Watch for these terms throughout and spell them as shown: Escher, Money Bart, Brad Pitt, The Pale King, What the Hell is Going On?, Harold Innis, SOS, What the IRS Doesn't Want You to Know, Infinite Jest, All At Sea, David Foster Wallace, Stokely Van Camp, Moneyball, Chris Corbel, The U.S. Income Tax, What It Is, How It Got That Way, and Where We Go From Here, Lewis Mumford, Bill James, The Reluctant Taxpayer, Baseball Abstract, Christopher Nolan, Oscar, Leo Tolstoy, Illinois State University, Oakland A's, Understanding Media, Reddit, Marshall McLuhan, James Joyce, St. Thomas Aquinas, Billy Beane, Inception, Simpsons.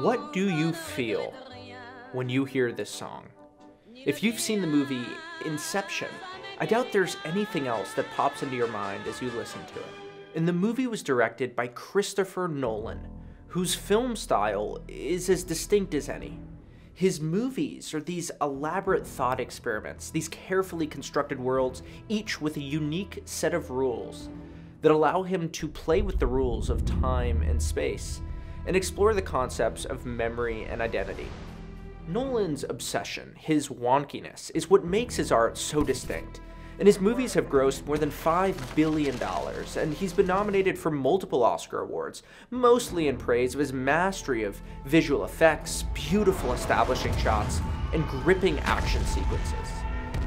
What do you feel when you hear this song? If you've seen the movie Inception, I doubt there's anything else that pops into your mind as you listen to it. And the movie was directed by Christopher Nolan, whose film style is as distinct as any. His movies are these elaborate thought experiments, these carefully constructed worlds, each with a unique set of rules that allow him to play with the rules of time and space and explore the concepts of memory and identity. Nolan's obsession, his wonkiness, is what makes his art so distinct, and his movies have grossed more than $5 billion, and he's been nominated for multiple Oscar awards, mostly in praise of his mastery of visual effects, beautiful establishing shots, and gripping action sequences.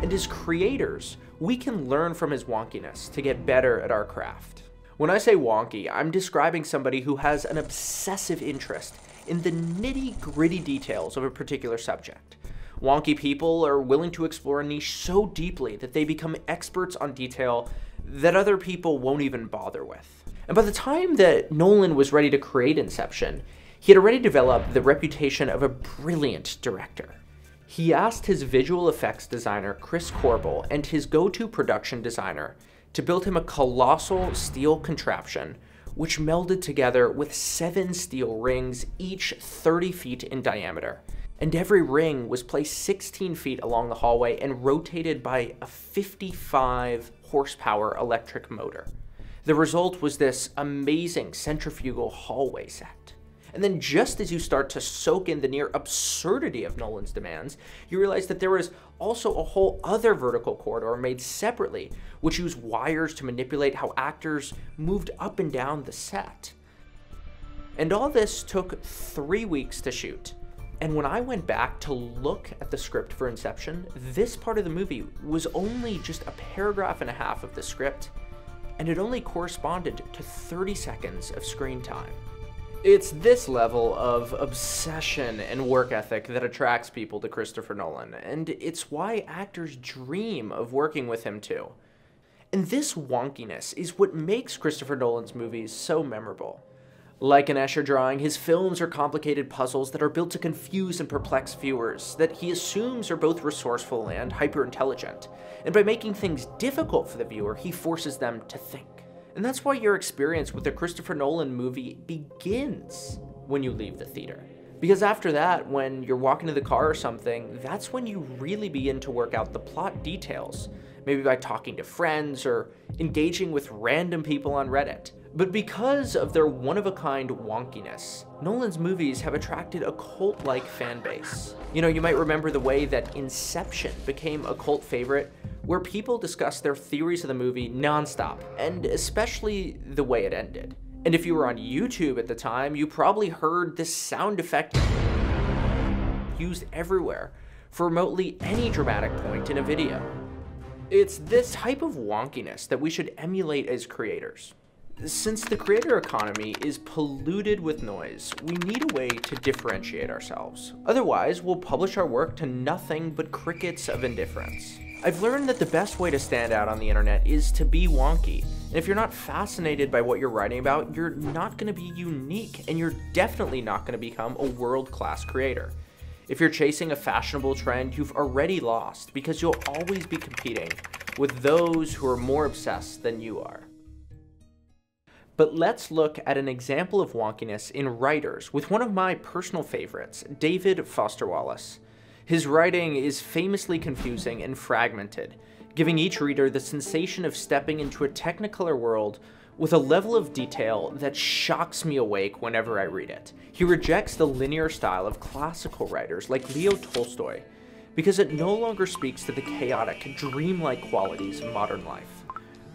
And as creators, we can learn from his wonkiness to get better at our craft. When I say wonky, I'm describing somebody who has an obsessive interest in the nitty-gritty details of a particular subject. Wonky people are willing to explore a niche so deeply that they become experts on detail that other people won't even bother with. And by the time that Nolan was ready to create Inception, he had already developed the reputation of a brilliant director. He asked his visual effects designer, Chris Corbel, and his go-to production designer to build him a colossal steel contraption which melded together with 7 steel rings, each 30 feet in diameter. And every ring was placed 16 feet along the hallway and rotated by a 55 horsepower electric motor. The result was this amazing centrifugal hallway set. And then just as you start to soak in the near absurdity of Nolan's demands, you realize that there was also a whole other vertical corridor made separately, which used wires to manipulate how actors moved up and down the set. And all this took 3 weeks to shoot. And when I went back to look at the script for Inception, this part of the movie was only just a paragraph and a half of the script, and it only corresponded to 30 seconds of screen time. It's this level of obsession and work ethic that attracts people to Christopher Nolan, and it's why actors dream of working with him too. And this wonkiness is what makes Christopher Nolan's movies so memorable. Like an Escher drawing, his films are complicated puzzles that are built to confuse and perplex viewers that he assumes are both resourceful and hyper-intelligent, and by making things difficult for the viewer, he forces them to think. And that's why your experience with the Christopher Nolan movie begins when you leave the theater. Because after that, when you're walking to the car or something, that's when you really begin to work out the plot details, maybe by talking to friends or engaging with random people on Reddit. But because of their one-of-a-kind wonkiness, Nolan's movies have attracted a cult-like fan base. You know, you might remember the way that Inception became a cult favorite, where people discussed their theories of the movie nonstop, and especially the way it ended. And if you were on YouTube at the time, you probably heard this sound effect used everywhere for remotely any dramatic point in a video. It's this type of wonkiness that we should emulate as creators. Since the creator economy is polluted with noise, we need a way to differentiate ourselves. Otherwise, we'll publish our work to nothing but crickets of indifference. I've learned that the best way to stand out on the internet is to be wonky. And if you're not fascinated by what you're writing about, you're not going to be unique, and you're definitely not going to become a world-class creator. If you're chasing a fashionable trend, you've already lost, because you'll always be competing with those who are more obsessed than you are. But let's look at an example of wonkiness in writers with one of my personal favorites, David Foster Wallace. His writing is famously confusing and fragmented, giving each reader the sensation of stepping into a technicolor world with a level of detail that shocks me awake whenever I read it. He rejects the linear style of classical writers like Leo Tolstoy because it no longer speaks to the chaotic, dreamlike qualities of modern life.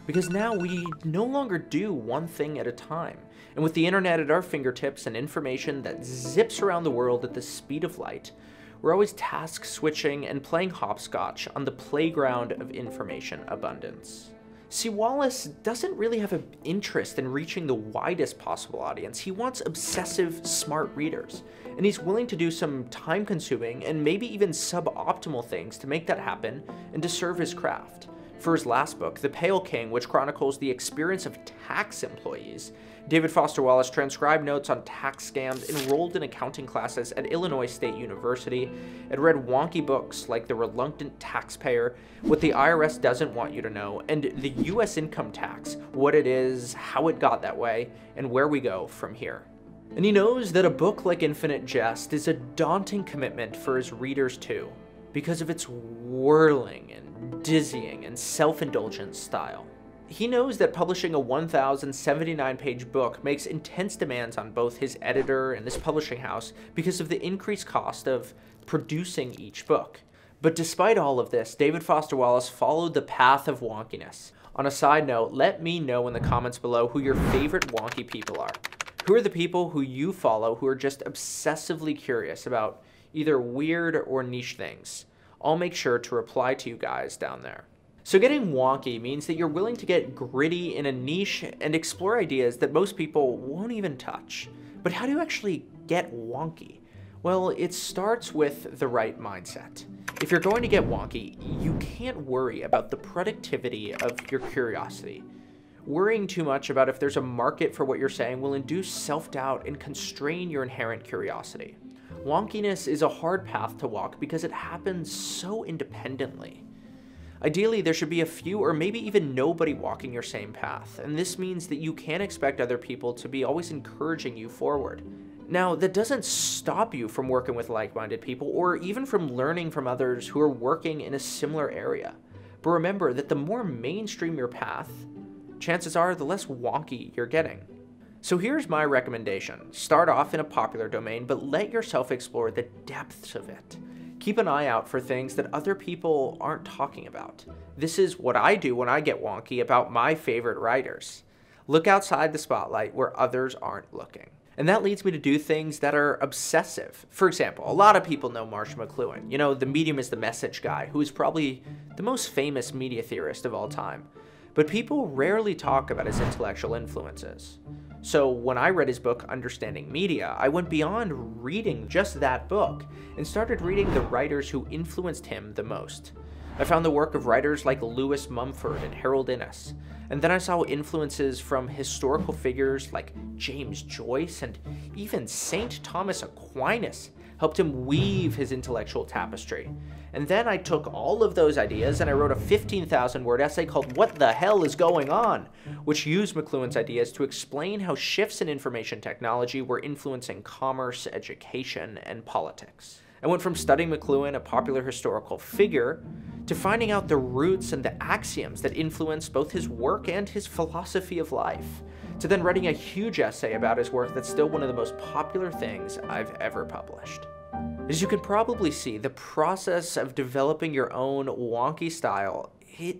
Because now we no longer do one thing at a time. And with the internet at our fingertips and information that zips around the world at the speed of light, we're always task switching and playing hopscotch on the playground of information abundance. See, Wallace doesn't really have an interest in reaching the widest possible audience. He wants obsessive, smart readers, and he's willing to do some time-consuming and maybe even suboptimal things to make that happen and to serve his craft. For his last book, The Pale King, which chronicles the experience of tax employees, David Foster Wallace transcribed notes on tax scams, enrolled in accounting classes at Illinois State University, and read wonky books like The Reluctant Taxpayer, What the IRS Doesn't Want You to Know, and The U.S. Income Tax, What It Is, How It Got That Way, and Where We Go From Here. And he knows that a book like Infinite Jest is a daunting commitment for his readers too, because of its whirling and dizzying and self-indulgent style. He knows that publishing a 1,079-page book makes intense demands on both his editor and his publishing house because of the increased cost of producing each book. But despite all of this, David Foster Wallace followed the path of wonkiness. On a side note, let me know in the comments below who your favorite wonky people are. Who are the people who you follow who are just obsessively curious about either weird or niche things? I'll make sure to reply to you guys down there. So getting wonky means that you're willing to get gritty in a niche and explore ideas that most people won't even touch. But how do you actually get wonky? Well, it starts with the right mindset. If you're going to get wonky, you can't worry about the productivity of your curiosity. Worrying too much about if there's a market for what you're saying will induce self-doubt and constrain your inherent curiosity. Wonkiness is a hard path to walk because it happens so independently. Ideally, there should be a few or maybe even nobody walking your same path, and this means that you can't expect other people to be always encouraging you forward. Now, that doesn't stop you from working with like-minded people or even from learning from others who are working in a similar area. But remember that the more mainstream your path, chances are the less wonky you're getting. So here's my recommendation. Start off in a popular domain, but let yourself explore the depths of it. Keep an eye out for things that other people aren't talking about. This is what I do when I get wonky about my favorite writers. Look outside the spotlight where others aren't looking. And that leads me to do things that are obsessive. For example, a lot of people know Marshall McLuhan, you know, the medium is the message guy, who is probably the most famous media theorist of all time. But people rarely talk about his intellectual influences. So when I read his book, Understanding Media, I went beyond reading just that book and started reading the writers who influenced him the most. I found the work of writers like Lewis Mumford and Harold Innis, and then I saw influences from historical figures like James Joyce and even St. Thomas Aquinas helped him weave his intellectual tapestry. And then I took all of those ideas and I wrote a 15,000-word essay called What the Hell is Going On?, which used McLuhan's ideas to explain how shifts in information technology were influencing commerce, education, and politics. I went from studying McLuhan, a popular historical figure, to finding out the roots and the axioms that influenced both his work and his philosophy of life, to then writing a huge essay about his work that's still one of the most popular things I've ever published. As you can probably see, the process of developing your own wonky style, it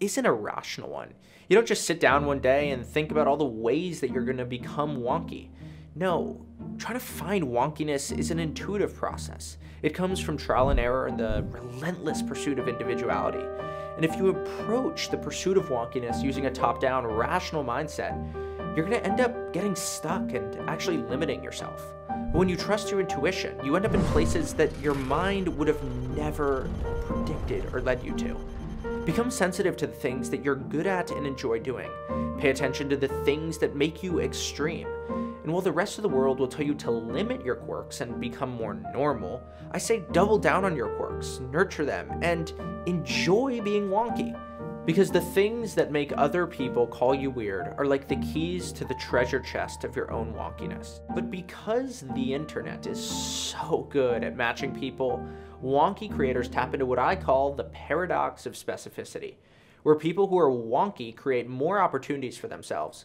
isn't a rational one. You don't just sit down one day and think about all the ways that you're going to become wonky. No, trying to find wonkiness is an intuitive process. It comes from trial and error and the relentless pursuit of individuality. And if you approach the pursuit of wonkiness using a top-down, rational mindset, you're going to end up getting stuck and actually limiting yourself. But when you trust your intuition, you end up in places that your mind would have never predicted or led you to. Become sensitive to the things that you're good at and enjoy doing. Pay attention to the things that make you extreme. And while the rest of the world will tell you to limit your quirks and become more normal, I say double down on your quirks, nurture them, and enjoy being wonky. Because the things that make other people call you weird are like the keys to the treasure chest of your own wonkiness. But because the internet is so good at matching people, wonky creators tap into what I call the paradox of specificity, where people who are wonky create more opportunities for themselves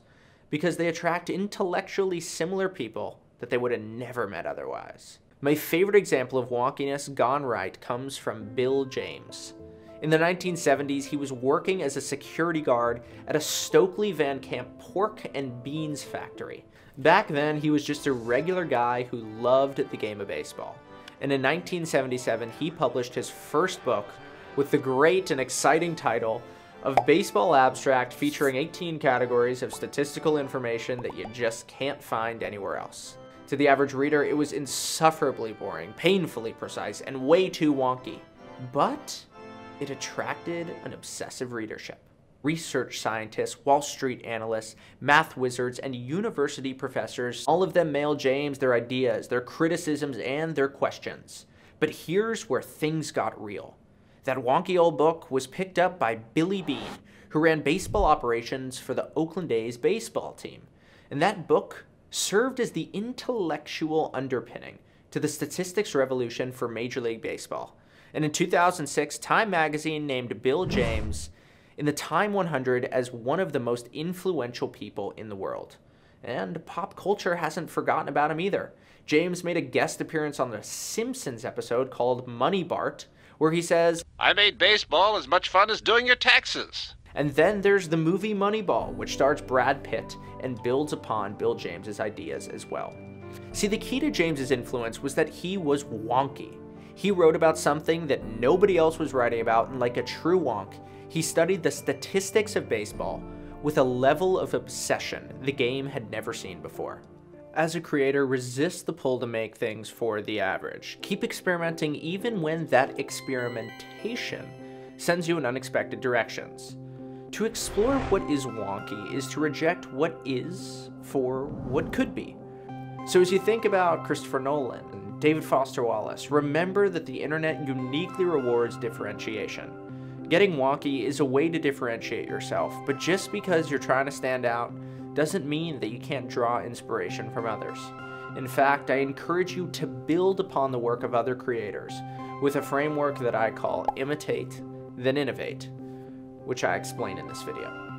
because they attract intellectually similar people that they would have never met otherwise. My favorite example of wonkiness gone right comes from Bill James. In the 1970s, he was working as a security guard at a Stokely Van Camp pork and beans factory. Back then, he was just a regular guy who loved the game of baseball. And in 1977, he published his first book with the great and exciting title of Baseball Abstract, featuring 18 categories of statistical information that you just can't find anywhere else. To the average reader, it was insufferably boring, painfully precise, and way too wonky. But it attracted an obsessive readership. Research scientists, Wall Street analysts, math wizards, and university professors, all of them mailed James their ideas, their criticisms, and their questions. But here's where things got real. That wonky old book was picked up by Billy Beane, who ran baseball operations for the Oakland A's baseball team. And that book served as the intellectual underpinning to the statistics revolution for Major League Baseball. And in 2006, Time magazine named Bill James in the Time 100 as one of the most influential people in the world. And pop culture hasn't forgotten about him either. James made a guest appearance on the Simpsons episode called Money Bart, where he says, "I made baseball as much fun as doing your taxes." And then there's the movie Moneyball, which stars Brad Pitt and builds upon Bill James's ideas as well. See, the key to James's influence was that he was wonky. He wrote about something that nobody else was writing about, and like a true wonk, he studied the statistics of baseball with a level of obsession the game had never seen before. As a creator, resist the pull to make things for the average. Keep experimenting even when that experimentation sends you in unexpected directions. To explore what is wonky is to reject what is for what could be. So as you think about Christopher Nolan and David Foster Wallace, remember that the internet uniquely rewards differentiation. Getting wonky is a way to differentiate yourself, but just because you're trying to stand out doesn't mean that you can't draw inspiration from others. In fact, I encourage you to build upon the work of other creators with a framework that I call imitate, then innovate, which I explain in this video.